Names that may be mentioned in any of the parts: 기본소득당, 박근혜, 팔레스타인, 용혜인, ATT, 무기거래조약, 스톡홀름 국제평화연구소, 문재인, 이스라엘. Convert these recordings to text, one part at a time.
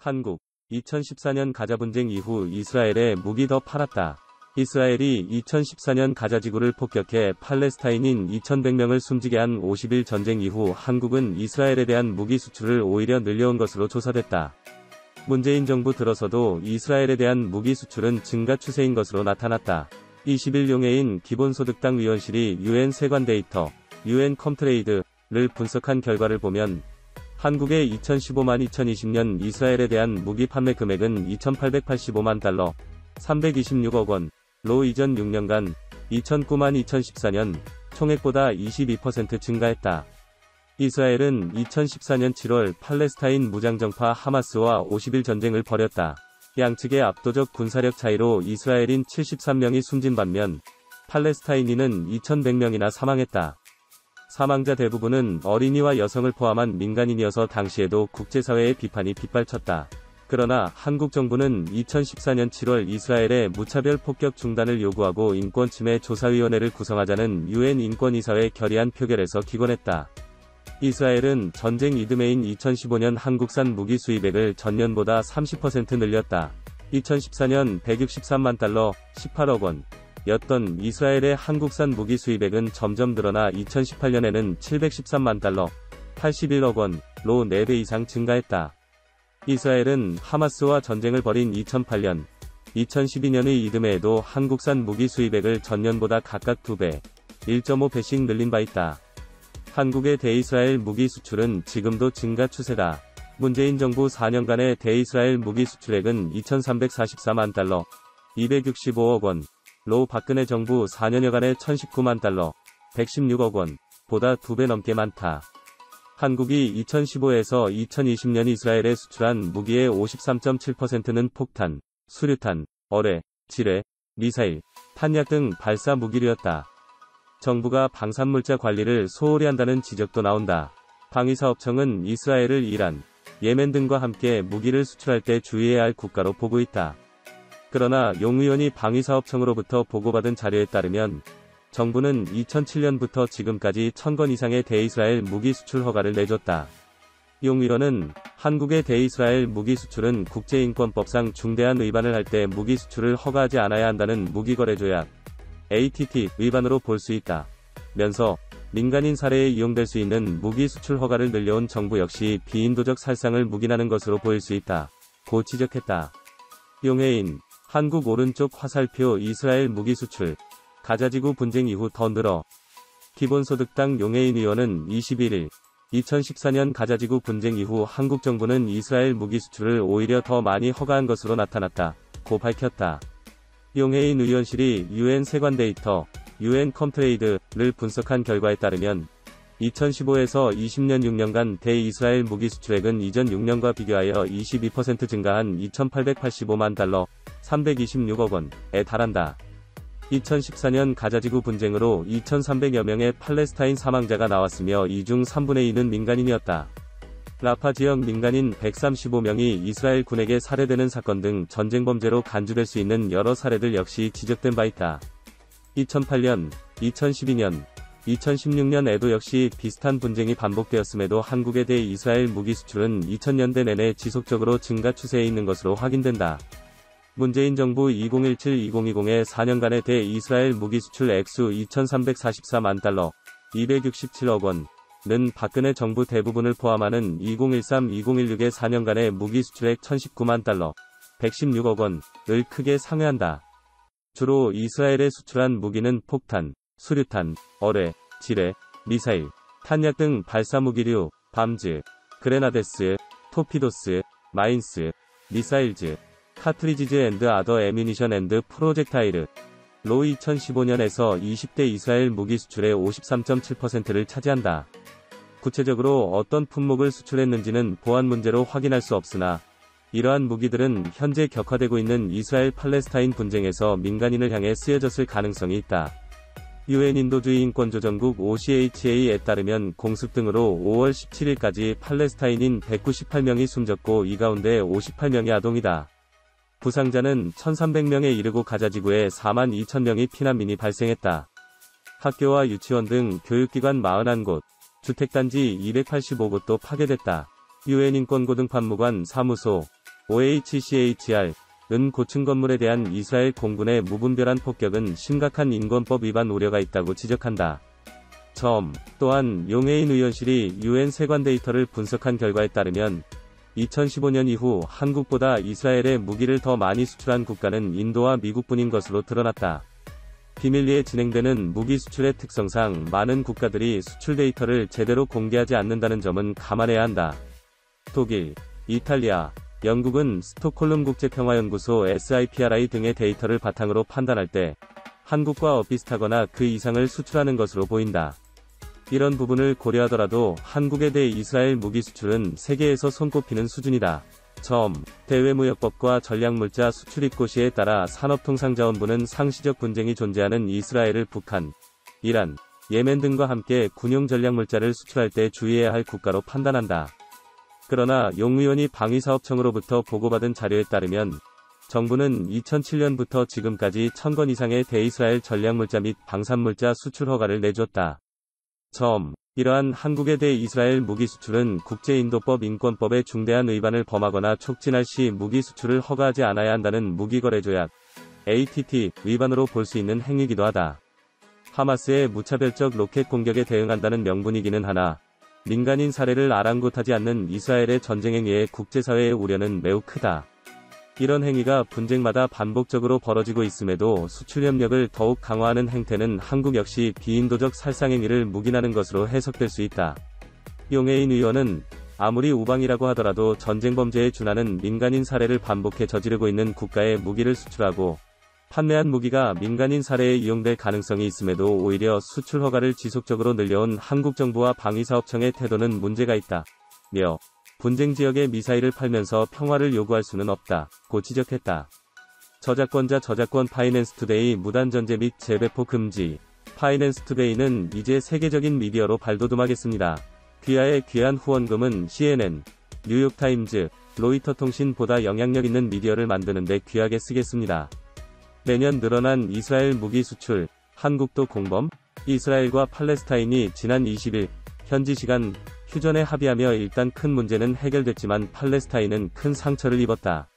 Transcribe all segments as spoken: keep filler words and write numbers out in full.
한국. 이천십사 년 가자 분쟁 이후 이스라엘에 무기 더 팔았다. 이스라엘이 이천십사 년 가자지구를 폭격해 팔레스타인인 이천백 명을 숨지게 한 오십일 전쟁 이후 한국은 이스라엘에 대한 무기 수출을 오히려 늘려온 것으로 조사됐다. 문재인 정부 들어서도 이스라엘에 대한 무기 수출은 증가 추세인 것으로 나타났다. 이십일 용혜인 기본소득당 위원실이 유엔 세관 데이터, 유엔 컴트레이드를 분석한 결과를 보면 한국의 이천십오만 이천이십 년 이스라엘에 대한 무기 판매 금액은 이천팔백팔십오만 달러, 삼백이십육억 원, 로 이전 육 년간 이천구만 이천십사 년 총액보다 이십이 퍼센트 증가했다. 이스라엘은 이천십사 년 칠월 팔레스타인 무장정파 하마스와 오십일 전쟁을 벌였다. 양측의 압도적 군사력 차이로 이스라엘인 칠십삼 명이 숨진 반면 팔레스타인인은 이천백 명이나 사망했다. 사망자 대부분은 어린이와 여성을 포함한 민간인이어서 당시에도 국제사회의 비판이 빗발쳤다. 그러나 한국 정부는 이천십사 년 칠월 이스라엘의 무차별 폭격 중단을 요구하고 인권침해 조사위원회를 구성하자는 유엔 인권이사회 결의안 표결에서 기권했다. 이스라엘은 전쟁 이듬해인 이천십오 년 한국산 무기 수입액을 전년보다 삼십 퍼센트 늘렸다. 이천십사 년 백육십삼만 달러, 십팔억 원 였던 이스라엘의 한국산 무기 수입액은 점점 늘어나 이천십팔 년에는 칠백십삼만 달러, 팔십일억 원, 로 네 배 이상 증가했다. 이스라엘은 하마스와 전쟁을 벌인 이천팔 년, 이천십이 년의 이듬해에도 한국산 무기 수입액을 전년보다 각각 두 배, 일 점 오 배씩 늘린 바 있다. 한국의 대이스라엘 무기 수출은 지금도 증가 추세다. 문재인 정부 사 년간의 대이스라엘 무기 수출액은 이천삼백사십사만 달러, 이백육십오억 원, 로 박근혜 정부 사 년여간의 천십구만 달러, 백십육억 원, 보다 두 배 넘게 많다. 한국이 이천십오에서 이천이십 년 이스라엘에 수출한 무기의 오십삼 점 칠 퍼센트는 폭탄, 수류탄, 어뢰, 지뢰, 미사일, 탄약 등 발사 무기류였다. 정부가 방산물자 관리를 소홀히 한다는 지적도 나온다. 방위사업청은 이스라엘을 이란, 예멘 등과 함께 무기를 수출할 때 주의해야 할 국가로 보고 있다. 그러나 용 의원이 방위사업청으로부터 보고받은 자료에 따르면 정부는 이천칠 년부터 지금까지 천 건 이상의 대이스라엘 무기 수출 허가를 내줬다. 용 의원은 한국의 대이스라엘 무기 수출은 국제인권법상 중대한 위반을 할 때 무기 수출을 허가하지 않아야 한다는 무기거래조약 에이 티 티 위반으로 볼 수 있다. 면서 민간인 사례에 이용될 수 있는 무기 수출 허가를 늘려온 정부 역시 비인도적 살상을 묵인하는 것으로 보일 수 있다. 고 지적했다. 용혜인 한국 오른쪽 화살표 이스라엘 무기 수출 가자지구 분쟁 이후 더 늘어. 기본소득당 용혜인 의원은 이십일 일 이천십사 년 가자지구 분쟁 이후 한국 정부는 이스라엘 무기 수출을 오히려 더 많이 허가한 것으로 나타났다. 고 밝혔다. 용혜인 의원실이 유엔 세관 데이터, 유엔 컴트레이드를 분석한 결과에 따르면 이천십오에서 이십 년 육 년간 대이스라엘 무기 수출액은 이전 육 년과 비교하여 이십이 퍼센트 증가한 이천팔백팔십오만 달러, 삼백이십육억 원에 달한다. 이천십사 년 가자지구 분쟁으로 이천삼백여 명의 팔레스타인 사망자가 나왔으며 이 중 삼분의 이는 민간인이었다. 라파 지역 민간인 백삼십오 명이 이스라엘 군에게 살해되는 사건 등 전쟁범죄로 간주될 수 있는 여러 사례들 역시 지적된 바 있다. 이천팔 년, 이천십이 년, 이천십육 년에도 역시 비슷한 분쟁이 반복되었음에도 한국에 대해 이스라엘 무기 수출은 이천 년대 내내 지속적으로 증가 추세에 있는 것으로 확인된다. 문재인 정부 이천십칠 이천이십의 사 년간의 대이스라엘 무기 수출 액수 이천삼백사십사만 달러, 이백육십칠억 원는 박근혜 정부 대부분을 포함하는 이천십삼 이천십육의 사 년간의 무기 수출액 천십구만 달러, 백십육억 원을 크게 상회한다. 주로 이스라엘에 수출한 무기는 폭탄, 수류탄, 어뢰, 지뢰, 미사일, 탄약 등 발사 무기류, 밤즈, 그레나데스, 토피도스, 마인스, 미사일즈, 카트리지즈 앤드 아더 애뮤니션 앤드 프로젝타일로 이천십오 년에서 이십 대 이스라엘 무기 수출의 오십삼 점 칠 퍼센트를 차지한다. 구체적으로 어떤 품목을 수출했는지는 보안 문제로 확인할 수 없으나 이러한 무기들은 현재 격화되고 있는 이스라엘 팔레스타인 분쟁에서 민간인을 향해 쓰여졌을 가능성이 있다. 유엔 인도주의 인권조정국 오 에이치 에이치알에 따르면 공습 등으로 오월 십칠일까지 팔레스타인인 백구십팔 명이 숨졌고 이 가운데 오십팔 명이 아동이다. 부상자는 천삼백 명에 이르고 가자지구에 사만 이천 명의 피난민이 발생했다. 학교와 유치원 등 교육기관 사십일 곳, 주택단지 이백팔십오 곳도 파괴됐다. 유엔 인권고등판무관 사무소, 오에이치씨에이치알 은 고층 건물에 대한 이스라엘 공군의 무분별한 폭격은 심각한 인권법 위반 우려가 있다고 지적한다. 점. 또한 용혜인 의원실이 유엔 세관 데이터를 분석한 결과에 따르면 이천십오 년 이후 한국보다 이스라엘에 무기를 더 많이 수출한 국가는 인도와 미국뿐인 것으로 드러났다. 비밀리에 진행되는 무기 수출의 특성상 많은 국가들이 수출 데이터를 제대로 공개하지 않는다는 점은 감안해야 한다. 독일, 이탈리아, 영국은 스톡홀름 국제평화연구소 에스아이피아르아이 등의 데이터를 바탕으로 판단할 때 한국과 엇비슷하거나 그 이상을 수출하는 것으로 보인다. 이런 부분을 고려하더라도 한국에 대해 이스라엘 무기 수출은 세계에서 손꼽히는 수준이다. 점. 대외무역법과 전략물자 수출 입고시에 따라 산업통상자원부는 상시적 분쟁이 존재하는 이스라엘을 북한, 이란, 예멘 등과 함께 군용 전략물자를 수출할 때 주의해야 할 국가로 판단한다. 그러나 용 의원이 방위사업청으로부터 보고받은 자료에 따르면 정부는 이천칠 년부터 지금까지 천 건 이상의 대이스라엘 전략물자 및 방산물자 수출 허가를 내줬다. 점. 이러한 한국에 대해 이스라엘 무기 수출은 국제인도법 인권법의 중대한 위반을 범하거나 촉진할 시 무기 수출을 허가하지 않아야 한다는 무기거래조약 에이티티 위반으로 볼 수 있는 행위이기도 하다. 하마스의 무차별적 로켓 공격에 대응한다는 명분이기는 하나 민간인 사례를 아랑곳하지 않는 이스라엘의 전쟁 행위에 국제사회의 우려는 매우 크다. 이런 행위가 분쟁마다 반복적으로 벌어지고 있음에도 수출협력을 더욱 강화하는 행태는 한국 역시 비인도적 살상행위를 묵인하는 것으로 해석될 수 있다. 용혜인 의원은 아무리 우방이라고 하더라도 전쟁범죄에 준하는 민간인 사례를 반복해 저지르고 있는 국가에 무기를 수출하고 판매한 무기가 민간인 사례에 이용될 가능성이 있음에도 오히려 수출 허가를 지속적으로 늘려온 한국 정부와 방위사업청의 태도는 문제가 있다. 며 분쟁 지역에 미사일을 팔면서 평화를 요구할 수는 없다. 고 지적했다. 저작권자 저작권 파이낸스투데이 무단전제 및 재배포 금지. 파이낸스투데이는 이제 세계적인 미디어로 발돋움하겠습니다. 귀하의 귀한 후원금은 씨엔엔, 뉴욕타임즈, 로이터통신보다 영향력 있는 미디어를 만드는 데 귀하게 쓰겠습니다. 매년 늘어난 이스라엘 무기 수출, 한국도 공범, 이스라엘과 팔레스타인이 지난 이십 일, 현지 시간, 휴전에 합의하며 일단 큰 문제는 해결됐지만 팔레스타인은 큰 상처를 입었다.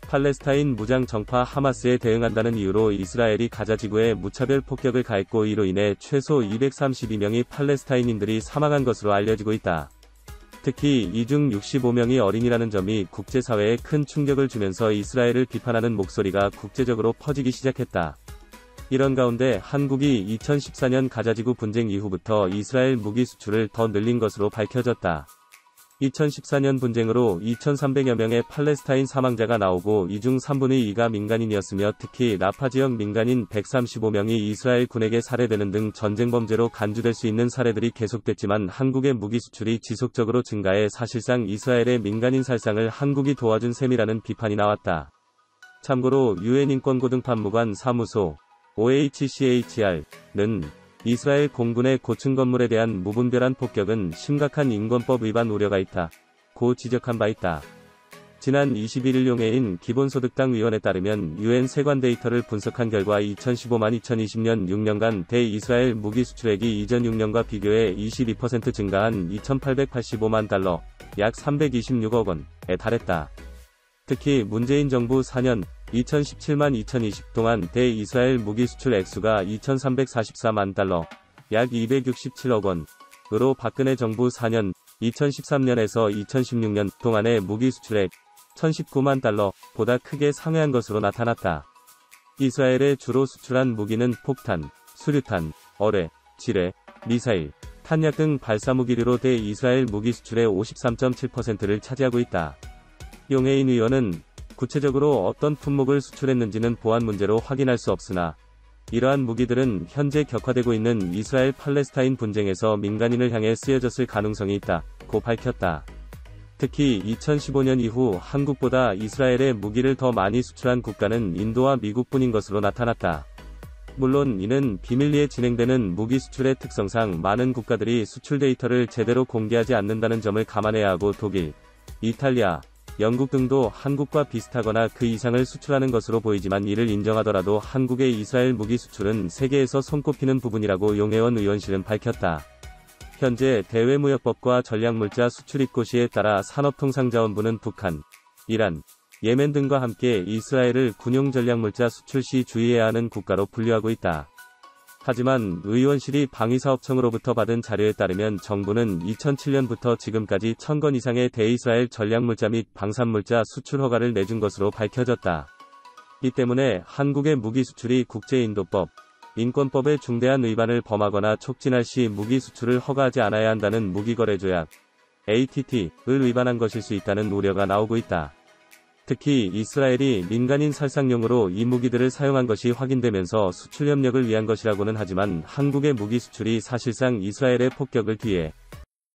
팔레스타인 무장 정파 하마스에 대응한다는 이유로 이스라엘이 가자 지구에 무차별 폭격을 가했고 이로 인해 최소 이백삼십이 명의 팔레스타인인들이 사망한 것으로 알려지고 있다. 특히 이 중 육십오 명이 어린이라는 점이 국제사회에 큰 충격을 주면서 이스라엘을 비판하는 목소리가 국제적으로 퍼지기 시작했다. 이런 가운데 한국이 이천십사 년 가자지구 분쟁 이후부터 이스라엘 무기 수출을 더 늘린 것으로 밝혀졌다. 이천십사 년 분쟁으로 이천삼백여 명의 팔레스타인 사망자가 나오고 이 중 삼분의 이가 민간인이었으며 특히 라파 지역 민간인 백삼십오 명이 이스라엘 군에게 살해되는 등 전쟁범죄로 간주될 수 있는 사례들이 계속됐지만 한국의 무기 수출이 지속적으로 증가해 사실상 이스라엘의 민간인 살상을 한국이 도와준 셈이라는 비판이 나왔다. 참고로 유엔 인권고등판무관 사무소 오에이치씨에이치알는 이스라엘 공군의 고층 건물에 대한 무분별한 폭격은 심각한 인권법 위반 우려가 있다. 고 지적한 바 있다. 지난 이십일 일 용혜인 기본소득당 위원에 따르면 유엔 세관 데이터를 분석한 결과 이천십오만 이천이십 년 육 년간 대이스라엘 무기 수출액이 이전 육 년과 비교해 이십이 퍼센트 증가한 이천팔백팔십오만 달러, 약 삼백이십육억 원에 달했다. 특히 문재인 정부 사 년, 이천십칠만 이천이십 동안 대이스라엘 무기 수출 액수가 이천삼백사십사만 달러, 약 이백육십칠억 원으로 박근혜 정부 사 년, 이천십삼 년에서 이천십육 년 동안의 무기 수출액 천십구만 달러 보다 크게 상회한 것으로 나타났다. 이스라엘에 주로 수출한 무기는 폭탄, 수류탄, 어뢰, 지뢰, 미사일, 탄약 등 발사무기류로 대이스라엘 무기 수출의 오십삼 점 칠 퍼센트를 차지하고 있다. 용혜인 의원은 구체적으로 어떤 품목을 수출했는지는 보안 문제로 확인할 수 없으나 이러한 무기들은 현재 격화되고 있는 이스라엘 팔레스타인 분쟁에서 민간인을 향해 쓰여졌을 가능성이 있다고 밝혔다. 특히 이천십오 년 이후 한국보다 이스라엘에 무기를 더 많이 수출한 국가는 인도와 미국뿐인 것으로 나타났다. 물론 이는 비밀리에 진행되는 무기 수출의 특성상 많은 국가들이 수출 데이터를 제대로 공개하지 않는다는 점을 감안해야 하고 독일, 이탈리아, 영국 등도 한국과 비슷하거나 그 이상을 수출하는 것으로 보이지만 이를 인정하더라도 한국의 이스라엘 무기 수출은 세계에서 손꼽히는 부분이라고 용혜인 의원실은 밝혔다. 현재 대외무역법과 전략물자 수출 입고시에 따라 산업통상자원부는 북한, 이란, 예멘 등과 함께 이스라엘을 군용 전략물자 수출 시 주의해야 하는 국가로 분류하고 있다. 하지만 의원실이 방위사업청으로부터 받은 자료에 따르면 정부는 이천칠년부터 지금까지 천 건 이상의 대이스라엘 전략물자 및 방산물자 수출 허가를 내준 것으로 밝혀졌다. 이 때문에 한국의 무기 수출이 국제인도법, 인권법의 중대한 위반을 범하거나 촉진할 시 무기 수출을 허가하지 않아야 한다는 무기거래조약, 에이 티 티를 위반한 것일 수 있다는 우려가 나오고 있다. 특히 이스라엘이 민간인 살상용으로 이 무기들을 사용한 것이 확인되면서 수출 협력을 위한 것이라고는 하지만 한국의 무기 수출이 사실상 이스라엘의 폭격을 뒤에